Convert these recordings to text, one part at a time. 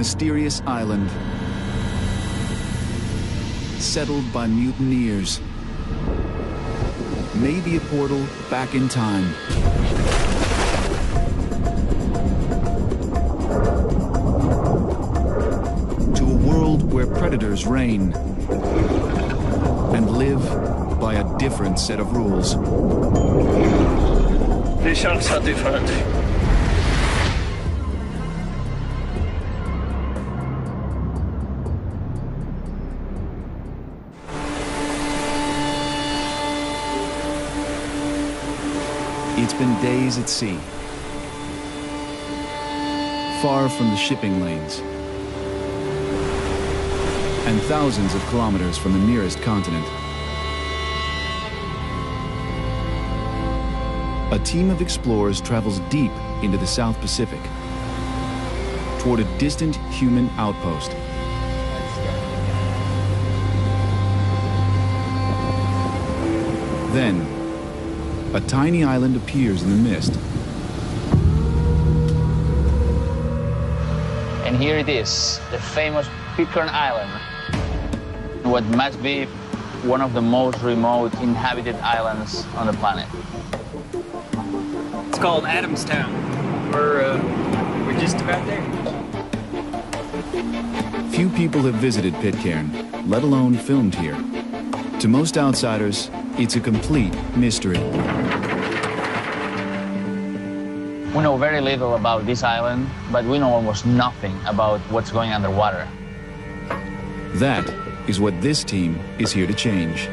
mysterious island, settled by mutineers, may be a portal back in time. To a world where predators reign and live by a different set of rules. The sharks are different. It's been days at sea, far from the shipping lanes, and thousands of kilometers from the nearest continent. A team of explorers travels deep into the South Pacific, toward a distant human outpost. Then, a tiny island appears in the mist. And here it is, the famous Pitcairn Island, what must be one of the most remote inhabited islands on the planet. It's called Adamstown. We're just about there. Few people have visited Pitcairn, let alone filmed here. To most outsiders, it's a complete mystery. We know very little about this island, but we know almost nothing about what's going underwater. That is what this team is here to change.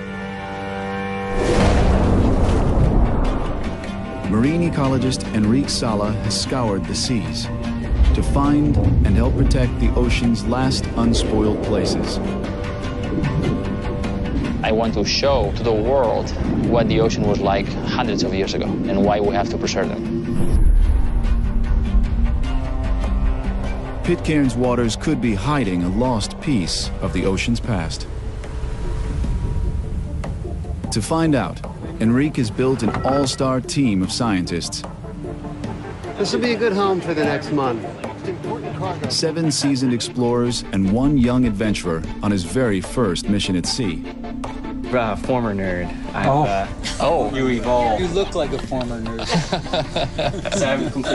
Marine ecologist Enrique Sala has scoured the seas to find and help protect the ocean's last unspoiled places. I want to show to the world what the ocean was like hundreds of years ago and why we have to preserve them. Pitcairn's waters could be hiding a lost piece of the ocean's past. To find out, Enrique has built an all-star team of scientists. This will be a good home for the next month. 7 seasoned explorers and 1 young adventurer on his very first mission at sea. Former nerd. You evolved. You look like a former nerd.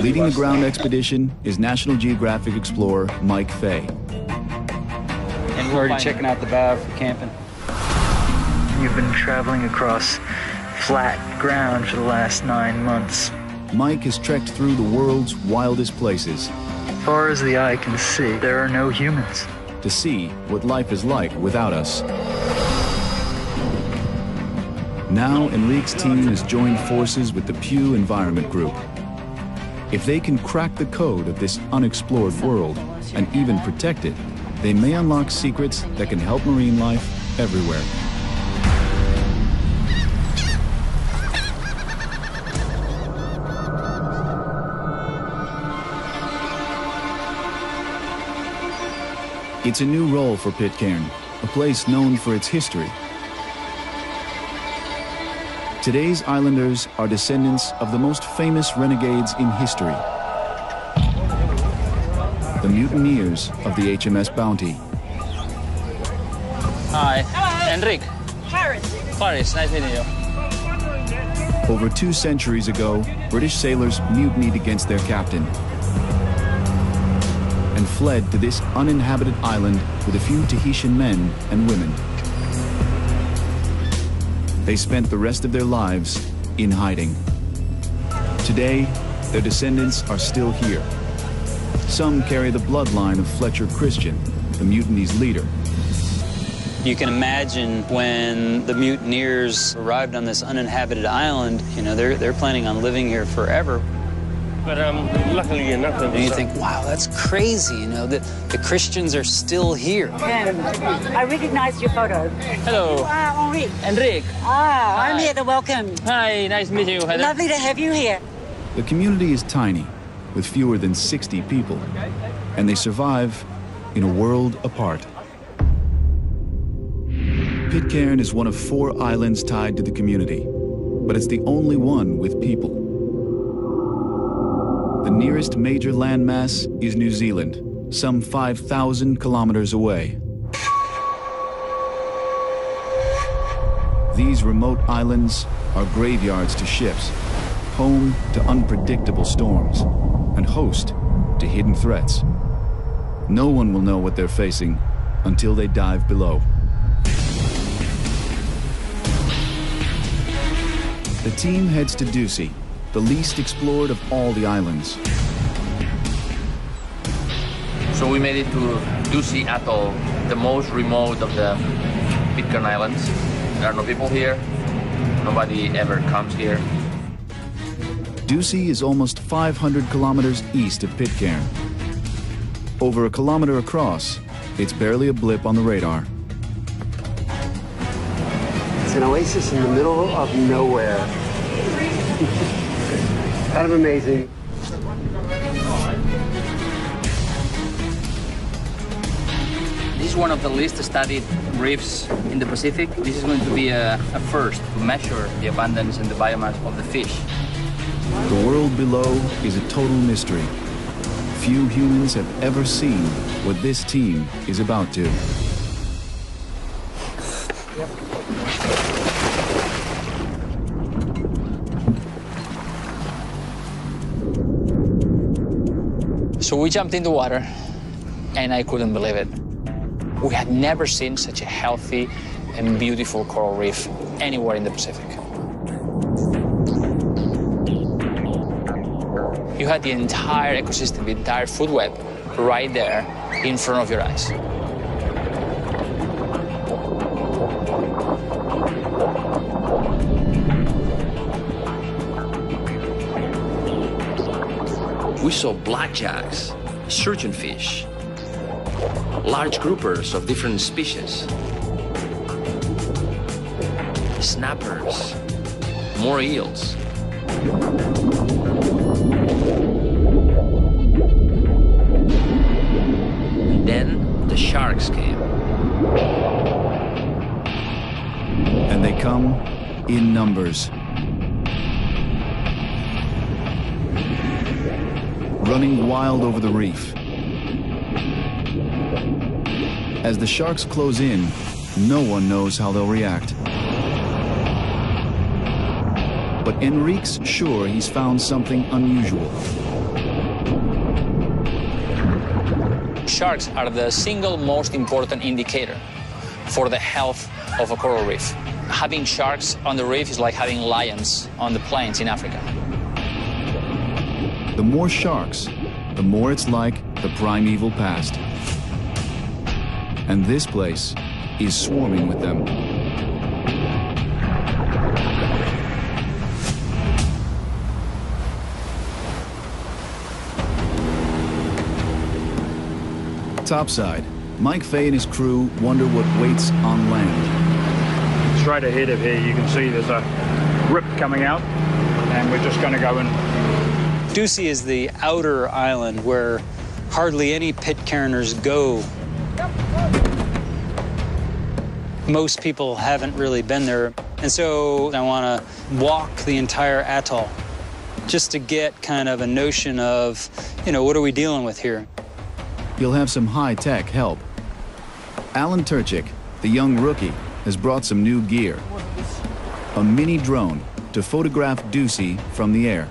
Leading the ground expedition is National Geographic explorer Mike Fay. And we're already checking out the bow for camping. You've been traveling across flat ground for the last 9 months. Mike has trekked through the world's wildest places. As far as the eye can see, there are no humans. To see what life is like without us. Now, Enrique's team has joined forces with the Pew Environment Group. If they can crack the code of this unexplored world, and even protect it, they may unlock secrets that can help marine life everywhere. It's a new role for Pitcairn, a place known for its history. Today's islanders are descendants of the most famous renegades in history, the mutineers of the HMS Bounty. Hi. Hello. Enrique. Clarice. Clarice, nice meeting you. Over 2 centuries ago, British sailors mutinied against their captain and fled to this uninhabited island with a few Tahitian men and women. They spent the rest of their lives in hiding. Today, their descendants are still here. Some carry the bloodline of Fletcher Christian, the mutiny's leader. You can imagine when the mutineers arrived on this uninhabited island, you know, they're planning on living here forever. But luckily enough, and you think, wow, that's crazy, you know, that the Christians are still here. I recognize your photo. Hello. You are Enrique. Enrique. Ah, I'm here to welcome. Hi, nice to meet you, Heather. Lovely to have you here. The community is tiny, with fewer than 60 people, and they survive in a world apart. Pitcairn is one of 4 islands tied to the community, but it's the only one with people. The nearest major landmass is New Zealand, some 5,000 kilometers away. These remote islands are graveyards to ships, home to unpredictable storms, and host to hidden threats. No one will know what they're facing until they dive below. The team heads to Ducie, the least explored of all the islands. So we made it to Ducie Atoll, the most remote of the Pitcairn Islands. There are no people here. Nobody ever comes here. Ducie is almost 500 kilometers east of Pitcairn. Over a kilometer across, it's barely a blip on the radar. It's an oasis in the middle of nowhere. Kind of amazing. This is one of the least studied reefs in the Pacific. This is going to be a first to measure the abundance and the biomass of the fish. The world below is a total mystery. Few humans have ever seen what this team is about to. So we jumped in the water, and I couldn't believe it. We had never seen such a healthy and beautiful coral reef anywhere in the Pacific. You had the entire ecosystem, the entire food web, right there in front of your eyes. We saw blackjacks, surgeon fish, large groupers of different species, snappers, more eels. Then the sharks came. And they come in numbers. Running wild over the reef. As the sharks close in, no one knows how they'll react. But Enrique's sure he's found something unusual. Sharks are the single most important indicator for the health of a coral reef. Having sharks on the reef is like having lions on the plains in Africa. The more sharks, the more it's like the primeval past. And this place is swarming with them. Topside, Mike Fay and his crew wonder what waits on land. Straight ahead of here, you can see there's a rip coming out, and we're just going to go in. Ducie is the outer island where hardly any Pitcairners go. Most people haven't really been there, and so I want to walk the entire atoll just to get kind of a notion of, you know, what are we dealing with here? You'll have some high-tech help. Alan Turchik, the young rookie, has brought some new gear. A mini drone to photograph Ducie from the air.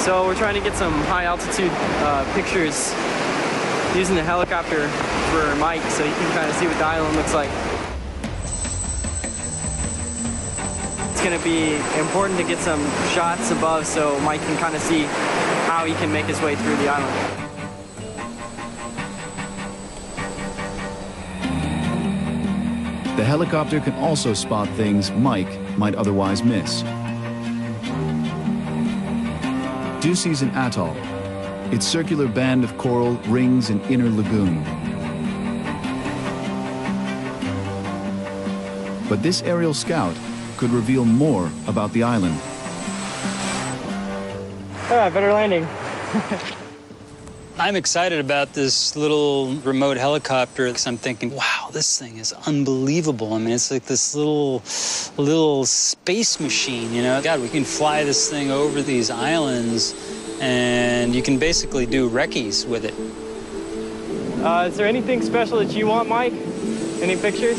So we're trying to get some high-altitude pictures using the helicopter for Mike, so you can kind of see what the island looks like. It's going to be important to get some shots above so Mike can kind of see how he can make his way through the island. The helicopter can also spot things Mike might otherwise miss. Ducie's an atoll. Its circular band of coral rings an inner lagoon. But this aerial scout could reveal more about the island. Ah, better landing. I'm excited about this little remote helicopter because I'm thinking, wow, this thing is unbelievable. I mean, it's like this little space machine, you know? God, we can fly this thing over these islands, and you can basically do recce's with it. Is there anything special that you want, Mike? Any pictures?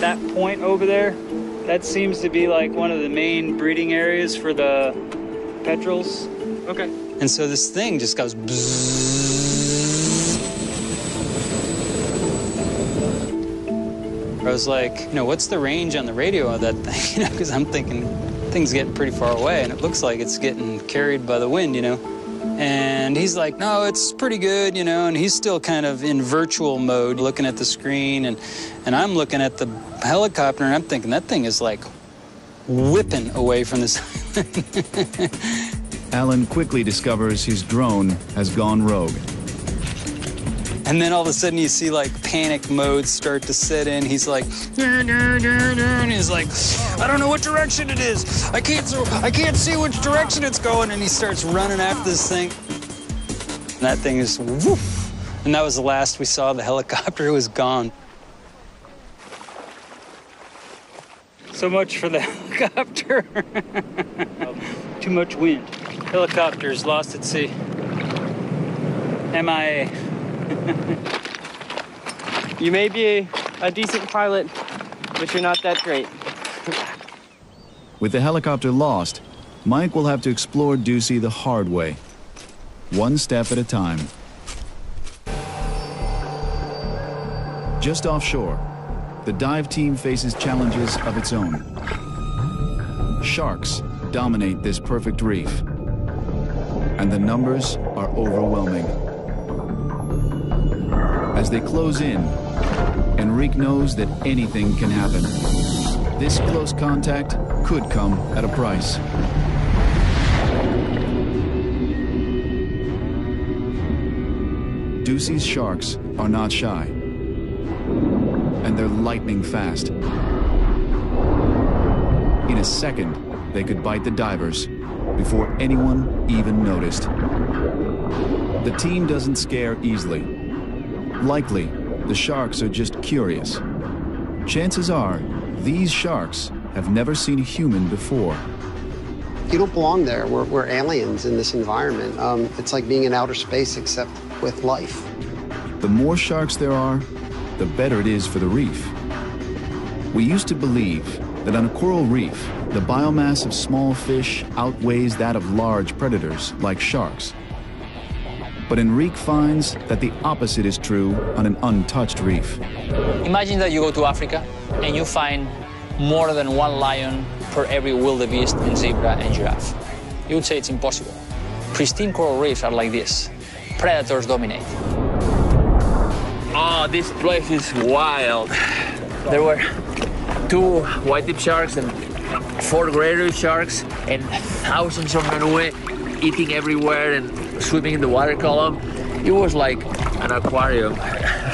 That point over there, that seems to be like one of the main breeding areas for the petrels. Okay. And so this thing just goes bzzz. I was like, you know, what's the range on the radio on that thing? You know, because I'm thinking thing's getting pretty far away, and it looks like it's getting carried by the wind, you know. And he's like, no, it's pretty good, you know, and he's still kind of in virtual mode looking at the screen, and I'm looking at the helicopter, and I'm thinking that thing is like whipping away from this island. Alan quickly discovers his drone has gone rogue. And then all of a sudden you see like panic mode start to set in. He's like, dur, dur, dur, dur, and he's like, I don't know what direction it is. I can't see which direction it's going. And he starts running after this thing. And that thing is woof. And that was the last we saw of the helicopter. It was gone. So much for the helicopter. Too much wind. Helicopter's lost at sea. MIA. You may be a decent pilot, but you're not that great. With the helicopter lost, Mike will have to explore Ducie the hard way, one step at a time. Just offshore, the dive team faces challenges of its own. Sharks dominate this perfect reef, and the numbers are overwhelming. As they close in, Enrique knows that anything can happen. This close contact could come at a price. Ducie's sharks are not shy, and they're lightning fast. In a second, they could bite the divers before anyone even noticed. The team doesn't scare easily. Likely, the sharks are just curious. Chances are, these sharks have never seen a human before. You don't belong there. We're aliens in this environment. It's like being in outer space, except with life. The more sharks there are, the better it is for the reef. We used to believe that on a coral reef, the biomass of small fish outweighs that of large predators like sharks. But Enrique finds that the opposite is true on an untouched reef. Imagine that you go to Africa and you find more than one lion per every wildebeest and zebra and giraffe. You would say it's impossible. Pristine coral reefs are like this. Predators dominate. Oh, this place is wild. There were 2 white-tip sharks and 4 grey reef sharks and thousands of Nanue eating everywhere and swimming in the water column. It was like an aquarium.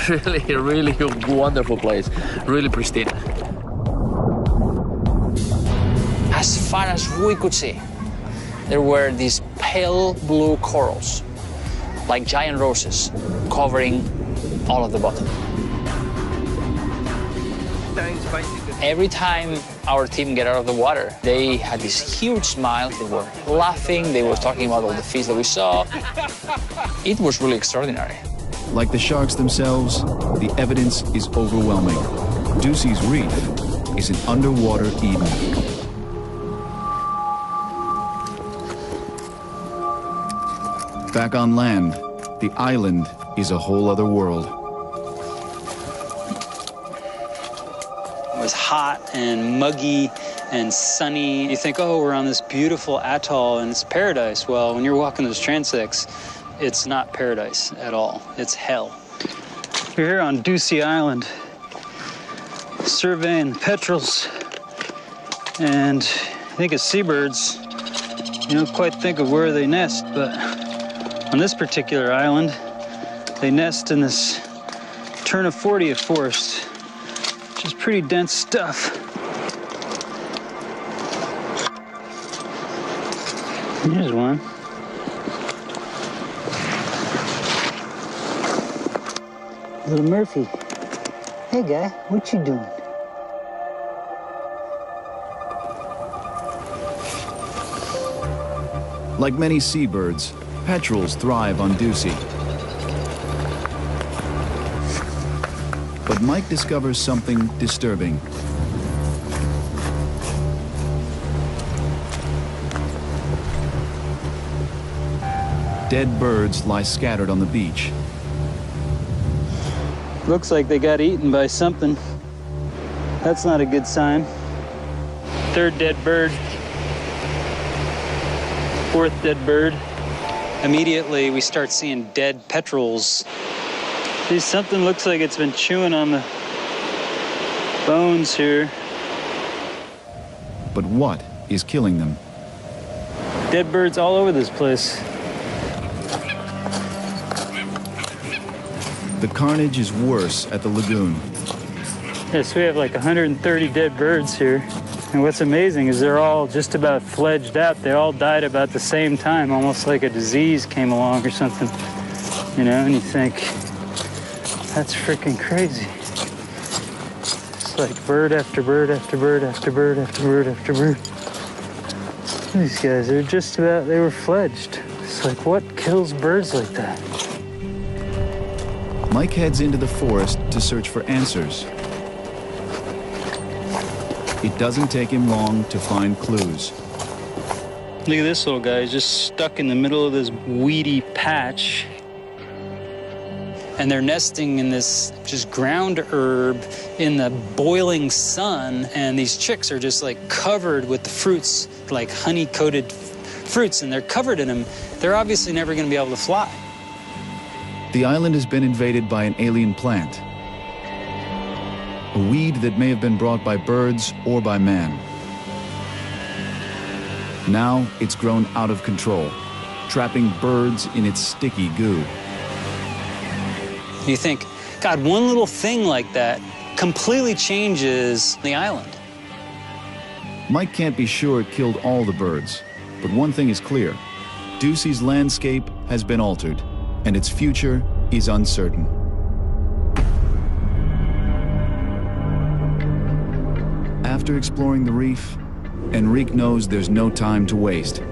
Really, really wonderful place. Really pristine. As far as we could see, there were these pale blue corals, like giant roses, covering all of the bottom. Every time our team get out of the water, they had this huge smile. They were laughing. They were talking about all the fish that we saw. It was really extraordinary. Like the sharks themselves, the evidence is overwhelming. Ducie's reef is an underwater Eden. Back on land, the island is a whole other world. It was hot and muggy and sunny. You think, oh, we're on this beautiful atoll and it's paradise. Well, when you're walking those transects, it's not paradise at all. It's hell. We're here on Ducie Island, surveying the petrels and I think of seabirds. You don't quite think of where they nest, but on this particular island, they nest in this Ternifordia forest. It's pretty dense stuff. Here's one. Little Murphy. Hey, guy, what you doing? Like many seabirds, petrels thrive on Ducie. But Mike discovers something disturbing. Dead birds lie scattered on the beach. Looks like they got eaten by something. That's not a good sign. Third dead bird. Fourth dead bird. Immediately we start seeing dead petrels. See, something looks like it's been chewing on the bones here. But what is killing them? Dead birds all over this place. The carnage is worse at the lagoon. Yes, we have like 130 dead birds here. And what's amazing is they're all just about fledged out. They all died about the same time, almost like a disease came along or something. You know, and you think, that's freaking crazy. It's like bird after bird after bird after bird after bird after bird. These guys are just about, they were fledged. It's like, what kills birds like that? Mike heads into the forest to search for answers. It doesn't take him long to find clues. Look at this little guy, he's just stuck in the middle of this weedy patch. And they're nesting in this just ground herb in the boiling sun. And these chicks are just like covered with the fruits, like honey-coated fruits, and they're covered in them. They're obviously never gonna be able to fly. The island has been invaded by an alien plant, a weed that may have been brought by birds or by man. Now it's grown out of control, trapping birds in its sticky goo. You think, God, one little thing like that completely changes the island. Mike can't be sure it killed all the birds, but one thing is clear. Ducie's landscape has been altered, and its future is uncertain. After exploring the reef, Enrique knows there's no time to waste.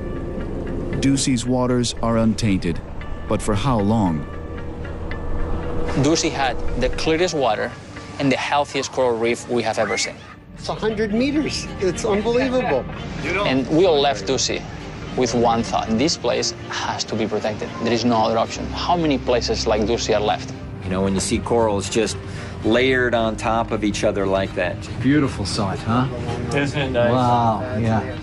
Ducie's waters are untainted, but for how long? Ducie had the clearest water and the healthiest coral reef we have ever seen. It's 100 meters. It's unbelievable. And we all left Ducie with one thought. This place has to be protected. There is no other option. How many places like Ducie are left? You know, when you see corals just layered on top of each other like that. Beautiful sight, huh? Isn't it nice? Wow, yeah.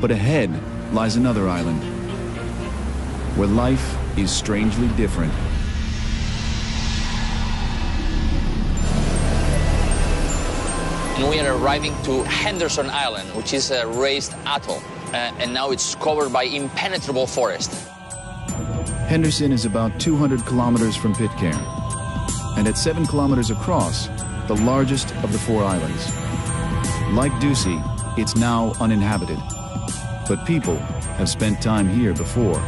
But ahead lies another island where life is strangely different. And we are arriving to Henderson Island, which is a raised atoll, and now it's covered by impenetrable forest. Henderson is about 200 kilometers from Pitcairn, and at 7 kilometers across, the largest of the four islands. Like Ducie, it's now uninhabited, but people have spent time here before.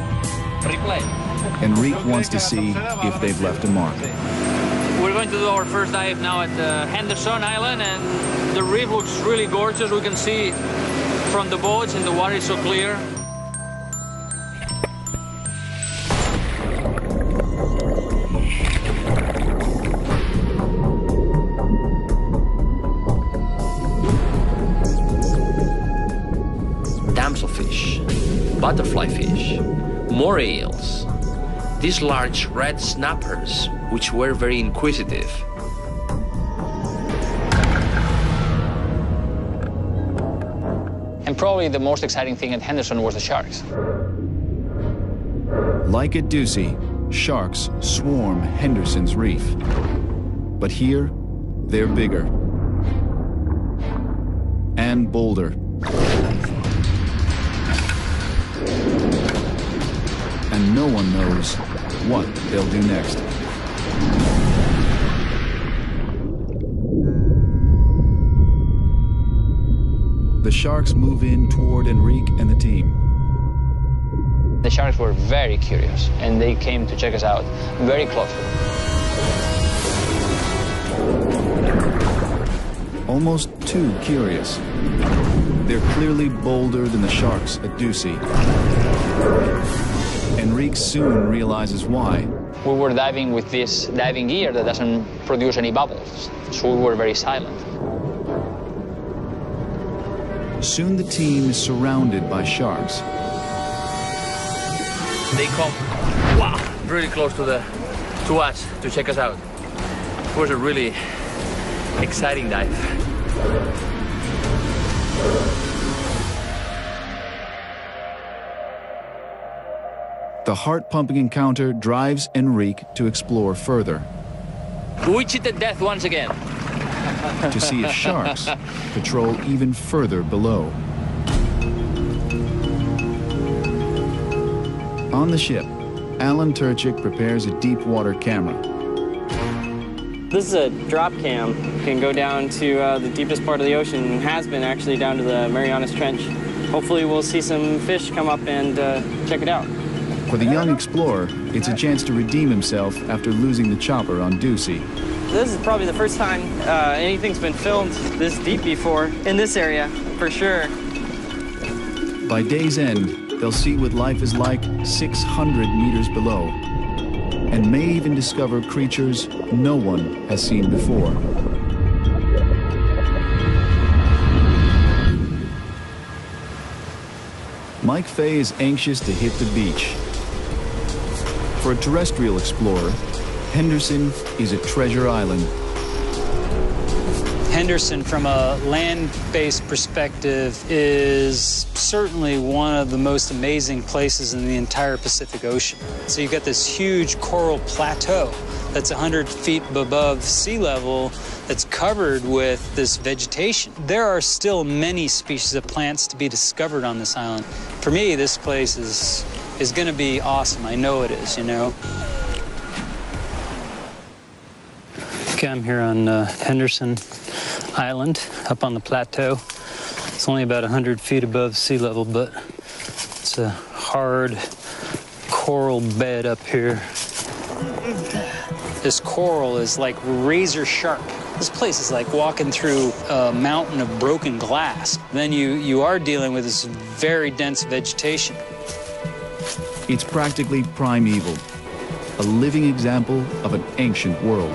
Enrique wants to see if they've left a mark. We're going to do our first dive now at Henderson Island, and the reef looks really gorgeous. We can see from the boats, and the water is so clear. Damselfish, butterflyfish, moray eels, these large red snappers, which were very inquisitive. And probably the most exciting thing at Henderson was the sharks. Like at Ducie, sharks swarm Henderson's reef. But here, they're bigger and bolder and no one knows what they'll do next. The sharks move in toward Enrique and the team. The sharks were very curious, and they came to check us out very closely. Almost too curious. They're clearly bolder than the sharks at Ducie. Enrique soon realizes why. We were diving with this diving gear that doesn't produce any bubbles, so we were very silent. Soon the team is surrounded by sharks. They come, wow, really close to us to check us out. It was a really exciting dive. The heart-pumping encounter drives Enrique to explore further. We cheated death once again. To see if sharks patrol even further below. On the ship, Alan Turchik prepares a deep water camera. This is a drop cam. It can go down to the deepest part of the ocean, and has been actually down to the Marianas Trench. Hopefully we'll see some fish come up and check it out. For the young explorer, it's a chance to redeem himself after losing the chopper on Ducie. This is probably the first time anything's been filmed this deep before, in this area, for sure. By day's end, they'll see what life is like 600 meters below, and may even discover creatures no one has seen before. Mike Fay is anxious to hit the beach. For a terrestrial explorer, Henderson is a treasure island. Henderson, from a land-based perspective, is certainly one of the most amazing places in the entire Pacific Ocean. So you've got this huge coral plateau that's 100 feet above sea level that's covered with this vegetation. There are still many species of plants to be discovered on this island. For me, this place is going to be awesome. I know it is, you know. Okay, I'm here on Henderson Island, up on the plateau. It's only about 100 feet above sea level, but it's a hard coral bed up here. This coral is like razor sharp. This place is like walking through a mountain of broken glass. Then you are dealing with this very dense vegetation. It's practically primeval, a living example of an ancient world.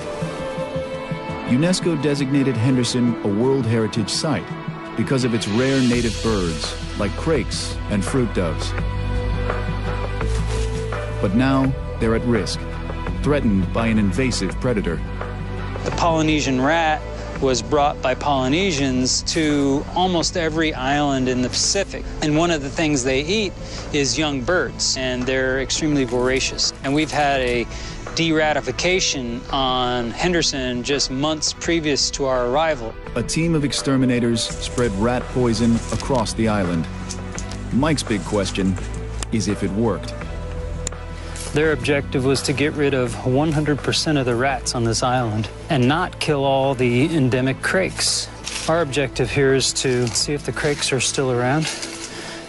UNESCO designated Henderson a World Heritage Site because of its rare native birds, like crakes and fruit doves. But now they're at risk, threatened by an invasive predator. The Polynesian rat was brought by Polynesians to almost every island in the Pacific. And one of the things they eat is young birds, and they're extremely voracious. And we've had a de-ratification on Henderson just months previous to our arrival. A team of exterminators spread rat poison across the island. Mike's big question is if it worked. Their objective was to get rid of 100% of the rats on this island and not kill all the endemic crakes. Our objective here is to see if the crakes are still around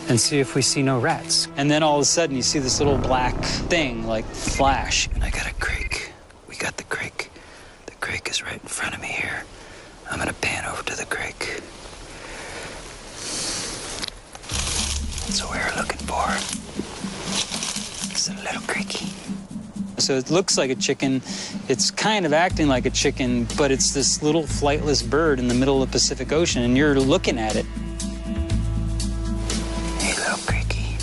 and see if we see no rats. And then all of a sudden you see this little black thing like flash. And I got a crake. We got the crake. The crake is right in front of me here. I'm gonna pan over to the crake. That's what we were looking for. It's a little creaky. So it looks like a chicken. It's kind of acting like a chicken, but it's this little flightless bird in the middle of the Pacific Ocean, and you're looking at it. Hey, little creaky.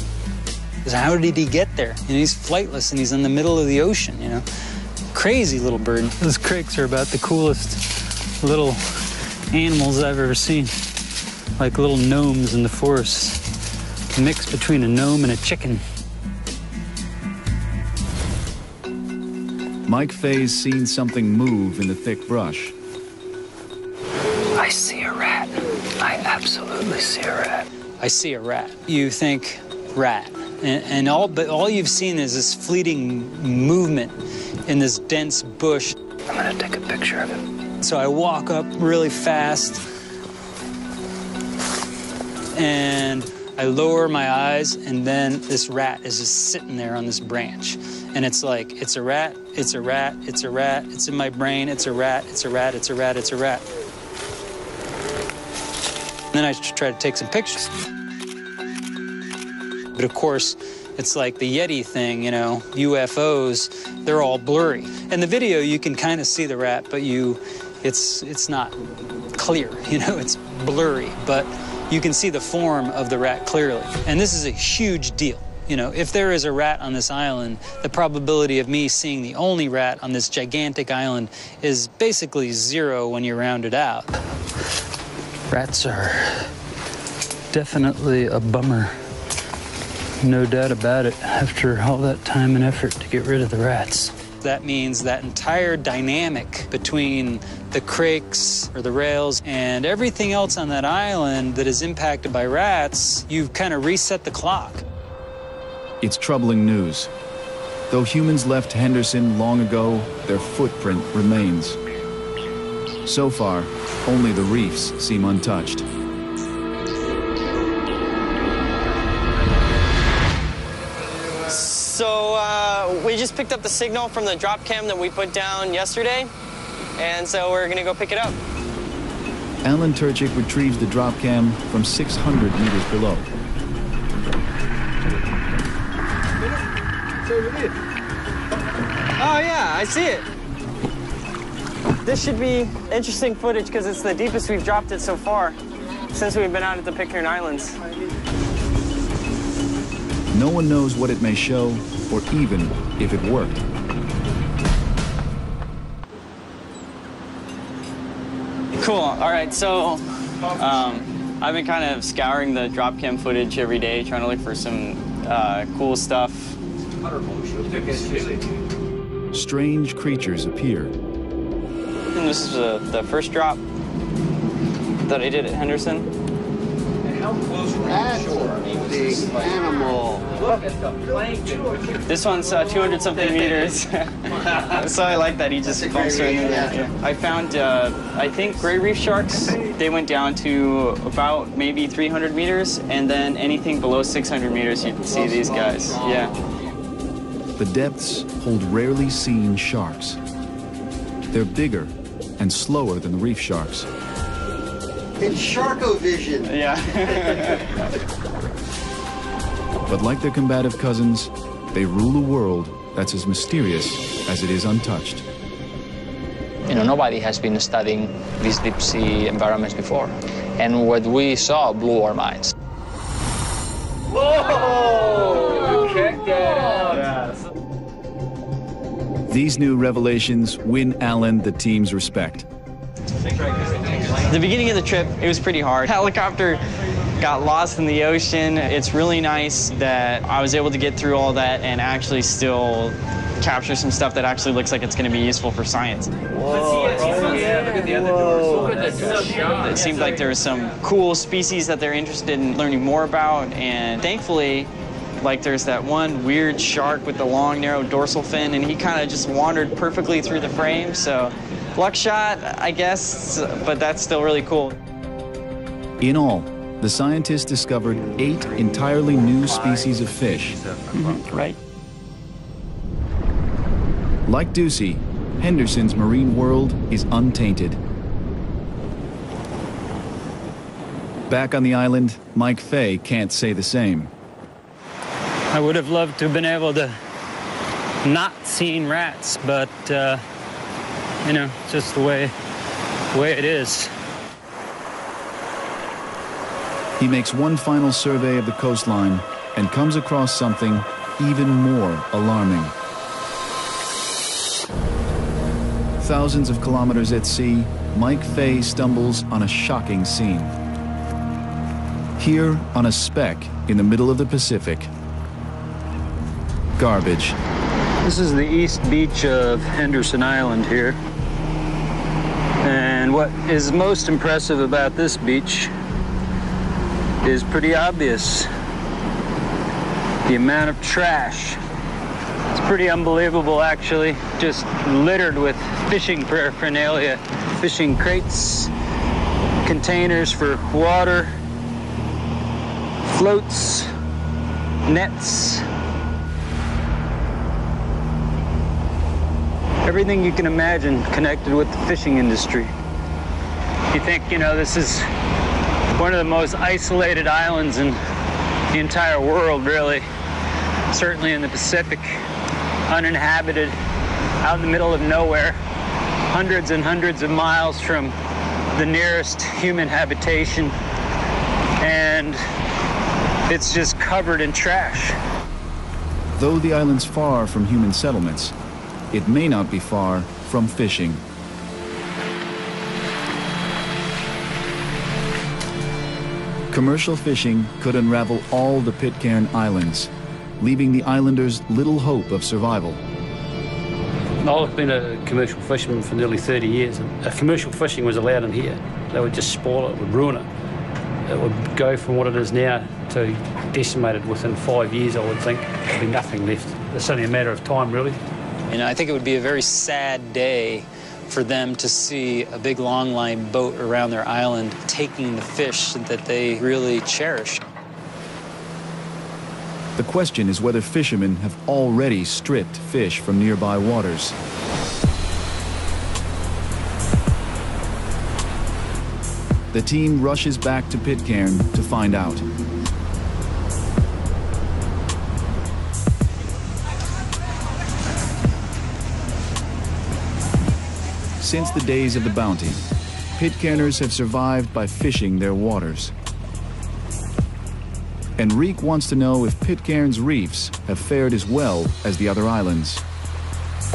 How did he get there? And he's flightless, and he's in the middle of the ocean, you know? Crazy little bird. Those crakes are about the coolest little animals I've ever seen, like little gnomes in the forest, a mix between a gnome and a chicken. Mike Fay's seen something move in the thick brush. I see a rat. I absolutely see a rat. I see a rat. You think rat, and all you've seen is this fleeting movement in this dense bush. I'm gonna take a picture of it. So I walk up really fast, and I lower my eyes, and then this rat is just sitting there on this branch. And it's like, it's a rat, it's a rat, it's a rat, it's in my brain, it's a rat, it's a rat, it's a rat, it's a rat. And then I try to take some pictures. But of course, it's like the Yeti thing, you know, UFOs, they're all blurry. In the video, you can kind of see the rat, but it's not clear, you know, it's blurry, but you can see the form of the rat clearly. And this is a huge deal. You know, if there is a rat on this island, the probability of me seeing the only rat on this gigantic island is basically zero when you round it out. Rats are definitely a bummer. No doubt about it, after all that time and effort to get rid of the rats. That means that entire dynamic between the creeks or the rails and everything else on that island that is impacted by rats, you've kind of reset the clock. It's troubling news. Though humans left Henderson long ago, their footprint remains. So far, only the reefs seem untouched. So we just picked up the signal from the drop cam that we put down yesterday, and so we're gonna go pick it up. Alan Turchik retrieves the drop cam from 600 meters below. Oh yeah, I see it. This should be interesting footage because it's the deepest we've dropped it so far since we've been out at the Pitcairn Islands. No one knows what it may show, or even if it worked. Cool. All right, so I've been kind of scouring the drop cam footage every day, trying to look for some cool stuff. Strange creatures appear. And this is the first drop that I did at Henderson. How close were you to shore? That's a big animal. Look at the plankton. This one's 200-something meters. So I like that he just bumps right in there. I found, I think, gray reef sharks. They went down to about maybe 300 meters, and then anything below 600 meters, you can see these guys. Yeah. The depths hold rarely seen sharks. They're bigger and slower than the reef sharks. It's Sharkovision. Yeah. But like their combative cousins, they rule a world that's as mysterious as it is untouched. You know, nobody has been studying these deep sea environments before. And what we saw blew our minds. Whoa! Check that out. Yeah. These new revelations win Alan the team's respect. The beginning of the trip, it was pretty hard. Helicopter got lost in the ocean. It's really nice that I was able to get through all that and actually still capture some stuff that actually looks like it's going to be useful for science. Whoa. It seemed like there was some cool species that they're interested in learning more about, and thankfully, like there's that one weird shark with the long, narrow dorsal fin, and he kind of just wandered perfectly through the frame, so luck shot, I guess, but that's still really cool. In all, the scientists discovered 8 entirely new species of fish. Mm-hmm. Right. Like Ducie, Henderson's marine world is untainted. Back on the island, Mike Fay can't say the same. I would have loved to have been able to not seen rats, but you know, just the way it is. He makes one final survey of the coastline and comes across something even more alarming. Thousands of kilometers at sea, Mike Fay stumbles on a shocking scene. Here on a speck in the middle of the Pacific. Garbage. This is the east beach of Henderson Island here. And what is most impressive about this beach is pretty obvious. The amount of trash. It's pretty unbelievable, actually. Just littered with fishing paraphernalia. Fishing crates, containers for water, floats, nets. Everything you can imagine connected with the fishing industry. You think, you know, this is one of the most isolated islands in the entire world, really, certainly in the Pacific, uninhabited, out in the middle of nowhere, hundreds and hundreds of miles from the nearest human habitation, and it's just covered in trash. Though the island's far from human settlements, it may not be far from fishing. Commercial fishing could unravel all the Pitcairn Islands, leaving the islanders little hope of survival. I've been a commercial fisherman for nearly 30 years, and if commercial fishing was allowed in here, they would just spoil it, would ruin it. It would go from what it is now to decimated within 5 years, I would think. There'd be nothing left. It's only a matter of time, really. You know, I think it would be a very sad day for them to see a big longline boat around their island taking the fish that they really cherish. The question is whether fishermen have already stripped fish from nearby waters. The team rushes back to Pitcairn to find out. Since the days of the Bounty, Pitcairners have survived by fishing their waters. Enrique wants to know if Pitcairn's reefs have fared as well as the other islands.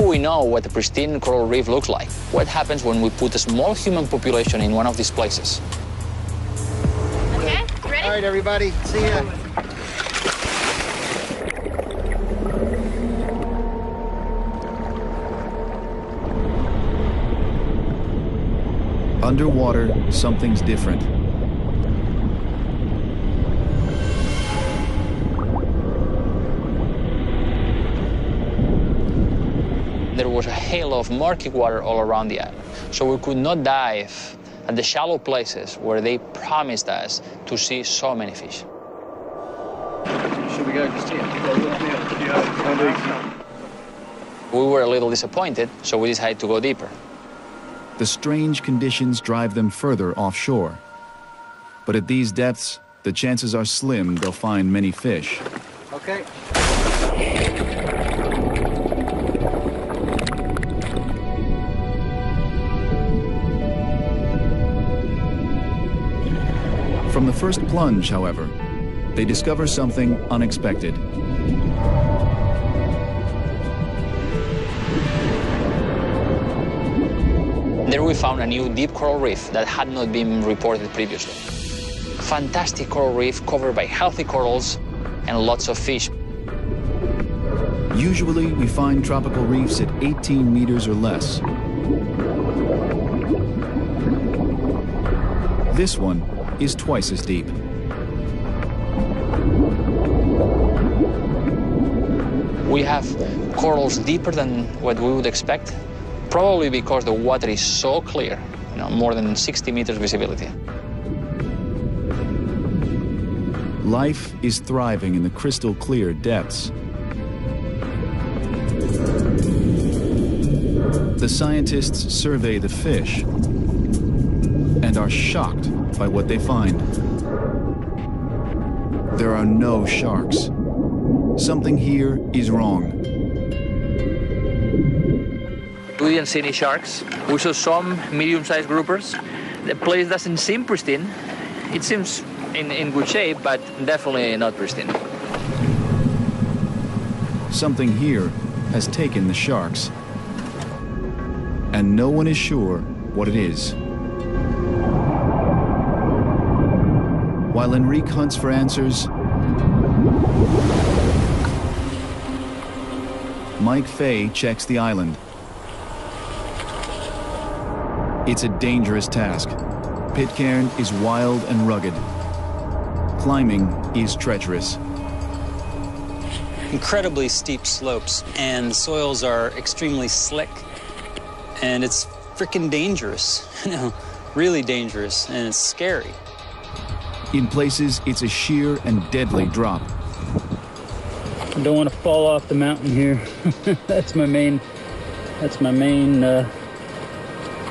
We know what a pristine coral reef looks like, what happens when we put a small human population in one of these places. Okay, ready? All right, everybody, see ya. Underwater, something's different. There was a halo of murky water all around the island, so we could not dive at the shallow places where they promised us to see so many fish. Should we go, Christian? We were a little disappointed, so we decided to go deeper. The strange conditions drive them further offshore. But at these depths, the chances are slim they'll find many fish. Okay. From the first plunge, however, they discover something unexpected. There we found a new deep coral reef that had not been reported previously. Fantastic coral reef covered by healthy corals and lots of fish. Usually we find tropical reefs at 18 meters or less. This one is twice as deep. We have corals deeper than what we would expect. Probably because the water is so clear, you know, more than 60 meters visibility. Life is thriving in the crystal clear depths. The scientists survey the fish and are shocked by what they find. There are no sharks. Something here is wrong. We didn't see any sharks. We saw some medium-sized groupers. The place doesn't seem pristine. It seems in good shape, but definitely not pristine. Something here has taken the sharks, and no one is sure what it is. While Enrique hunts for answers, Mike Fay checks the island. It's a dangerous task. Pitcairn is wild and rugged. Climbing is treacherous. Incredibly steep slopes, and the soils are extremely slick. And it's freaking dangerous, you know, really dangerous, and it's scary. In places, it's a sheer and deadly drop. I don't want to fall off the mountain here. That's my main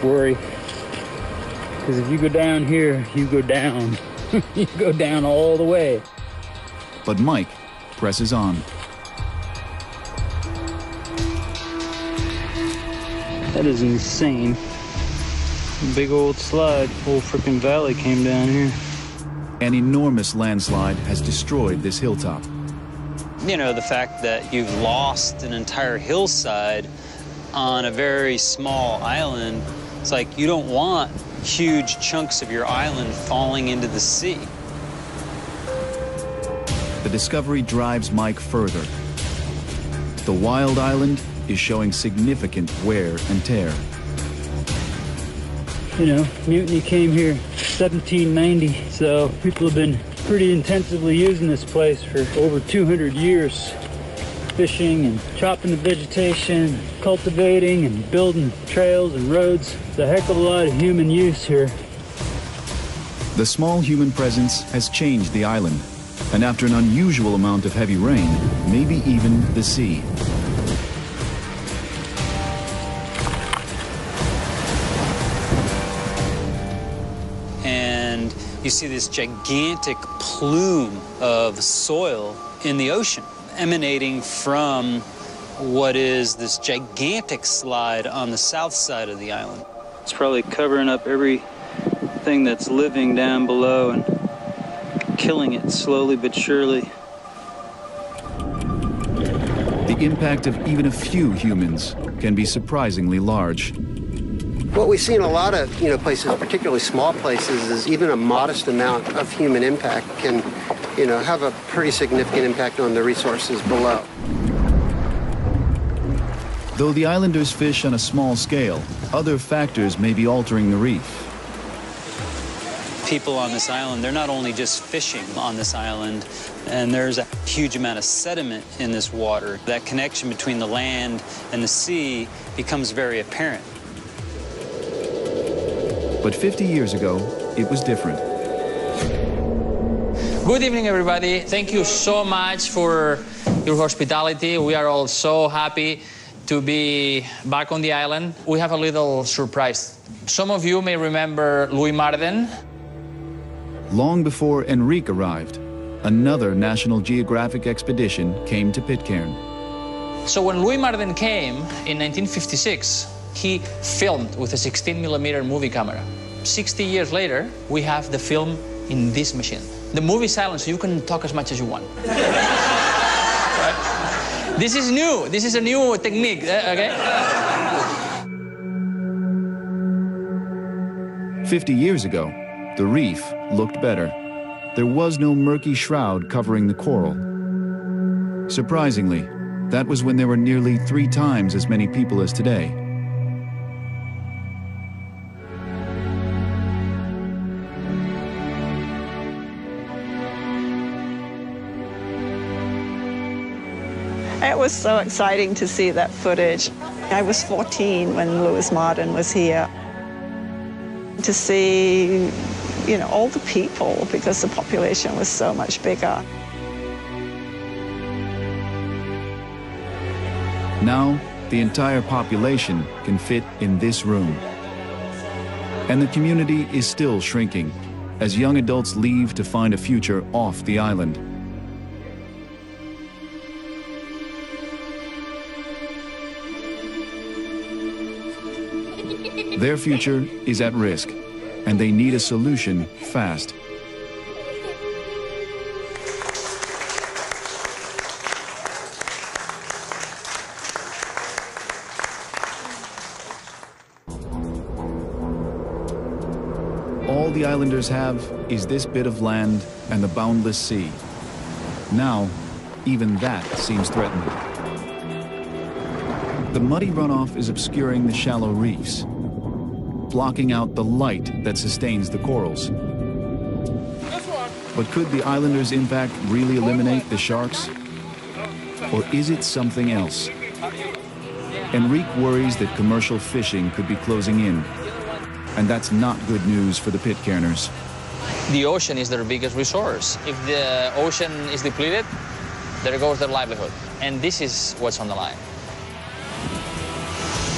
worry, because if you go down here, you go down all the way. But Mike presses on. That is insane. A big old slide, whole frickin' valley came down here. An enormous landslide has destroyed this hilltop. You know, the fact that you've lost an entire hillside on a very small island, it's like you don't want huge chunks of your island falling into the sea. The discovery drives Mike further. The wild island is showing significant wear and tear. You know, mutiny came here 1790, so people have been pretty intensively using this place for over 200 years. Fishing and chopping the vegetation, cultivating and building trails and roads. It's a heck of a lot of human use here. The small human presence has changed the island, and after an unusual amount of heavy rain, maybe even the sea. And you see this gigantic plume of soil in the ocean, emanating from what is this gigantic slide on the south side of the island. It's probably covering up everything that's living down below and killing it slowly but surely. The impact of even a few humans can be surprisingly large. What we see in a lot of places, particularly small places, is even a modest amount of human impact can have a pretty significant impact on the resources below. Though the islanders fish on a small scale, other factors may be altering the reef. People on this island, they're not only just fishing on this island, and there's a huge amount of sediment in this water. That connection between the land and the sea becomes very apparent. But 50 years ago, it was different. Good evening, everybody. Thank you so much for your hospitality. We are all so happy to be back on the island. We have a little surprise. Some of you may remember Louis Marden. Long before Enrique arrived, another National Geographic expedition came to Pitcairn. So when Louis Marden came in 1956, he filmed with a 16mm movie camera. 60 years later, we have the film in this machine. The movie silence, so you can talk as much as you want. Right? This is new. This is a new technique, okay? 50 years ago, the reef looked better. There was no murky shroud covering the coral. Surprisingly, that was when there were nearly 3 times as many people as today. It was so exciting to see that footage. I was 14 when Louis Marden was here. To see, all the people, because the population was so much bigger. Now, the entire population can fit in this room. And the community is still shrinking as young adults leave to find a future off the island. Their future is at risk, and they need a solution fast. All the islanders have is this bit of land and the boundless sea. Now, even that seems threatened. The muddy runoff is obscuring the shallow reefs, blocking out the light that sustains the corals. But could the islanders' impact really eliminate the sharks? Or is it something else? Enrique worries that commercial fishing could be closing in, and that's not good news for the Pitcairners. The ocean is their biggest resource. If the ocean is depleted, there goes their livelihood. And this is what's on the line.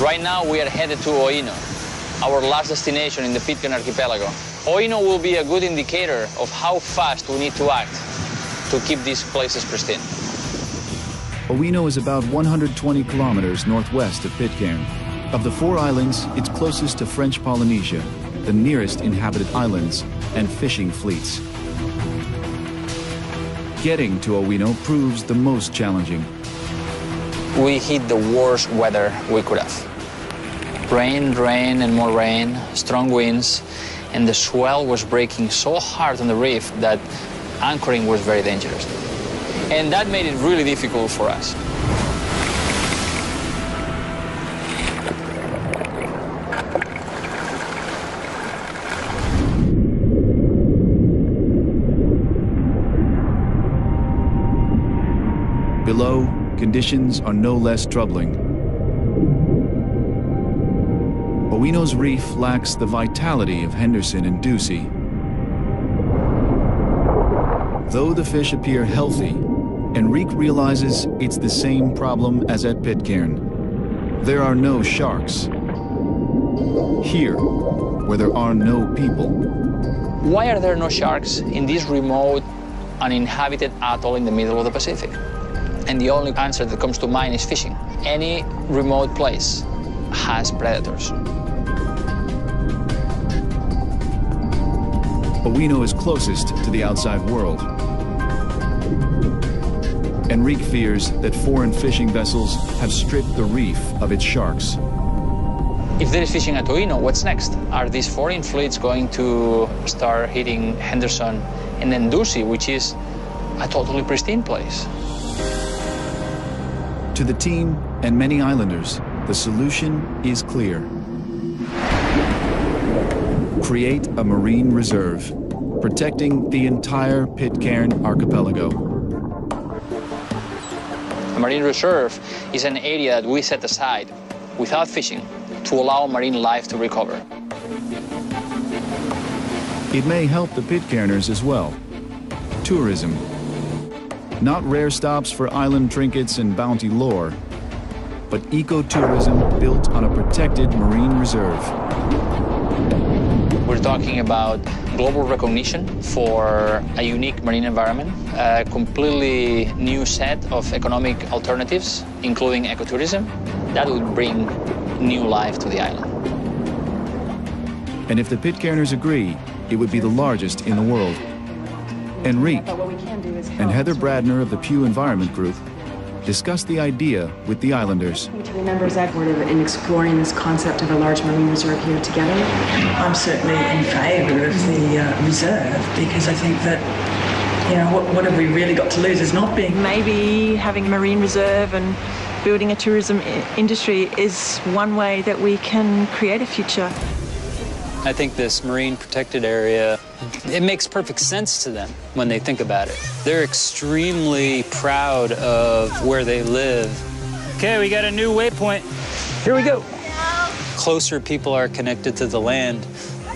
Right now, we are headed to Oeno, our last destination in the Pitcairn Archipelago. Oeno will be a good indicator of how fast we need to act to keep these places pristine. Oeno is about 120 kilometers northwest of Pitcairn. Of the four islands, it's closest to French Polynesia, the nearest inhabited islands and fishing fleets. Getting to Oeno proves the most challenging. We hit the worst weather we could have. Rain, rain, and more rain, strong winds, and the swell was breaking so hard on the reef that anchoring was very dangerous. And that made it really difficult for us. Below, conditions are no less troubling. Oeno's reef lacks the vitality of Henderson and Ducie. Though the fish appear healthy, Enrique realizes it's the same problem as at Pitcairn. There are no sharks. Here, where there are no people. Why are there no sharks in this remote, uninhabited atoll in the middle of the Pacific? And the only answer that comes to mind is fishing. Any remote place has predators. Oeno is closest to the outside world. Enrique fears that foreign fishing vessels have stripped the reef of its sharks. If there is fishing at Oeno, what's next? Are these foreign fleets going to start hitting Henderson and then Ducie, which is a totally pristine place? To the team and many islanders, the solution is clear. Create a marine reserve, protecting the entire Pitcairn archipelago. A marine reserve is an area that we set aside without fishing to allow marine life to recover. It may help the Pitcairners as well. Tourism. Not rare stops for island trinkets and bounty lore, but ecotourism built on a protected marine reserve. We're talking about global recognition for a unique marine environment, a completely new set of economic alternatives, including ecotourism, that would bring new life to the island. And if the Pitcairners agree, it would be the largest in the world. Enrique and Heather Bradner of the Pew Environment Group discussed the idea with the islanders. To remember, Zach, we're in exploring this concept of a large marine reserve here together. I'm certainly in favor of the reserve, because I think that, you know, what have we really got to lose is not being. Maybe having a marine reserve and building a tourism industry is one way that we can create a future. I think this marine protected area, it makes perfect sense to them when they think about it. They're extremely proud of where they live. Okay, we got a new waypoint. Here we go. Closer people are connected to the land,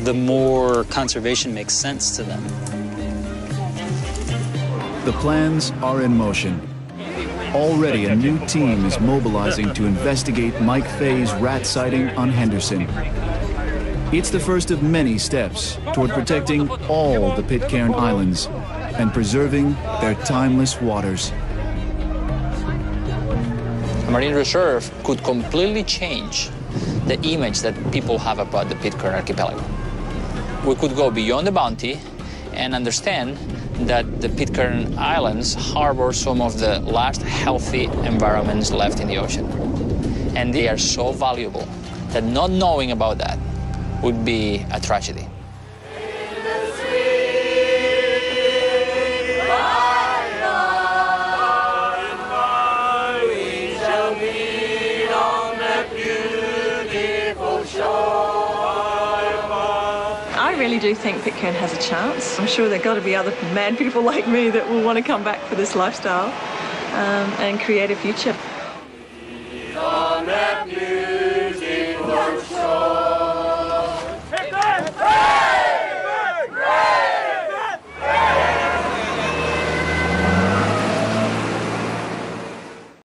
the more conservation makes sense to them. The plans are in motion. Already a new team is mobilizing to investigate Mike Fay's rat sighting on Henderson. It's the first of many steps toward protecting all the Pitcairn Islands and preserving their timeless waters. A marine reserve could completely change the image that people have about the Pitcairn archipelago. We could go beyond the Bounty and understand that the Pitcairn Islands harbor some of the last healthy environments left in the ocean. And they are so valuable that not knowing about that would be a tragedy. I really do think Pitcairn has a chance. I'm sure there have got to be other mad people like me that will want to come back for this lifestyle and create a future.